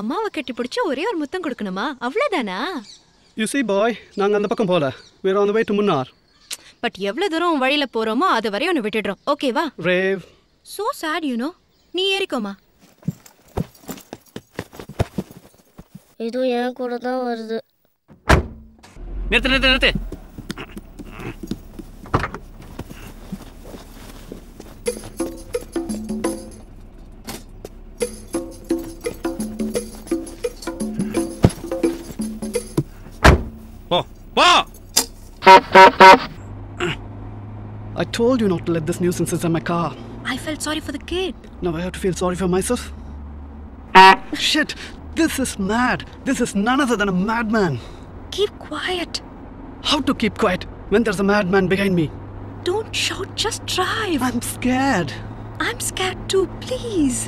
அம்மாவை கட்டிப்பிடிச்சு ஒரே ஒரு முத்தம் கொடுக்கணுமா? அவ்வளவுதானா? You see boy, நாங்க அந்த பக்கம் போல. We are on the way to Munnar. But எவ்வளவு தூரம் வழியில போறோமோ அது வரைய ஒன்னு விட்டுடுறோம். ஓகேவா? Brave. So sad you know. நீ ஏறிக்கோமா. இது ஏன் கூட தான் வருது. நிறுத்து நிறுத்து நிறுத்து. I told you not to let this nuisance in my car. I felt sorry for the kid. Now I have to feel sorry for myself. Shit, this is mad. This is none other than a madman. Keep quiet. How to keep quiet when there's a madman behind me? Don't shout, just drive. I'm scared. I'm scared too, please.